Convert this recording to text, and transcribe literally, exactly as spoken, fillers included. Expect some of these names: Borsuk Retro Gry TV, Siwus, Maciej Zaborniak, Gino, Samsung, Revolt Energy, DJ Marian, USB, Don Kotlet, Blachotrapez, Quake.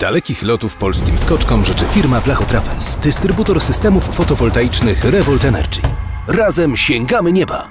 Dalekich lotów polskim skoczkom życzy firma Blachotrapez, dystrybutor systemów fotowoltaicznych Revolt Energy. Razem sięgamy nieba!